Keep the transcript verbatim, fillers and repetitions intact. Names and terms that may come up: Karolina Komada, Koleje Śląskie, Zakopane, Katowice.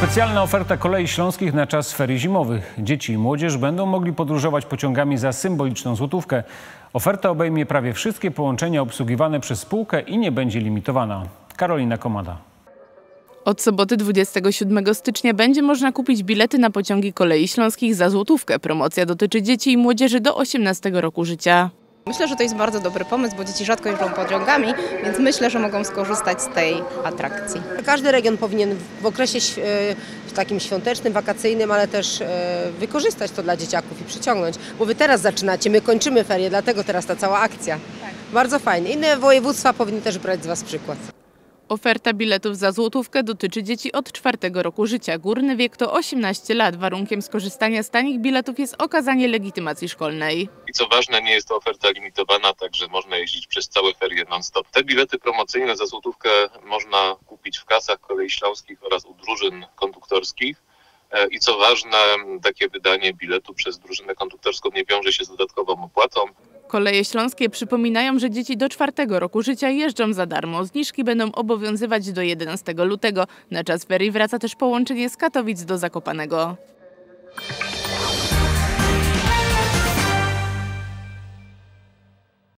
Specjalna oferta Kolei Śląskich na czas ferii zimowych. Dzieci i młodzież będą mogli podróżować pociągami za symboliczną złotówkę. Oferta obejmie prawie wszystkie połączenia obsługiwane przez spółkę i nie będzie limitowana. Karolina Komada. Od soboty dwudziestego siódmego stycznia będzie można kupić bilety na pociągi Kolei Śląskich za złotówkę. Promocja dotyczy dzieci i młodzieży do osiemnastego roku życia. Myślę, że to jest bardzo dobry pomysł, bo dzieci rzadko jeżdżą pociągami, więc myślę, że mogą skorzystać z tej atrakcji. Każdy region powinien w okresie takim świątecznym, wakacyjnym, ale też wykorzystać to dla dzieciaków i przyciągnąć, bo wy teraz zaczynacie, my kończymy ferie, dlatego teraz ta cała akcja. Tak. Bardzo fajnie. Inne województwa powinny też brać z was przykład. Oferta biletów za złotówkę dotyczy dzieci od czwartego roku życia. Górny wiek to osiemnaście lat. Warunkiem skorzystania z tanich biletów jest okazanie legitymacji szkolnej. I co ważne, nie jest to oferta limitowana, także można jeździć przez całe ferie non-stop. Te bilety promocyjne za złotówkę można kupić w kasach Kolei Śląskich oraz u drużyn konduktorskich. I co ważne, takie wydanie biletu przez drużynę konduktorską nie wiąże się z dodatkową opłatą. Koleje Śląskie przypominają, że dzieci do czwartego roku życia jeżdżą za darmo. Zniżki będą obowiązywać do jedenastego lutego. Na czas ferii wraca też połączenie z Katowic do Zakopanego.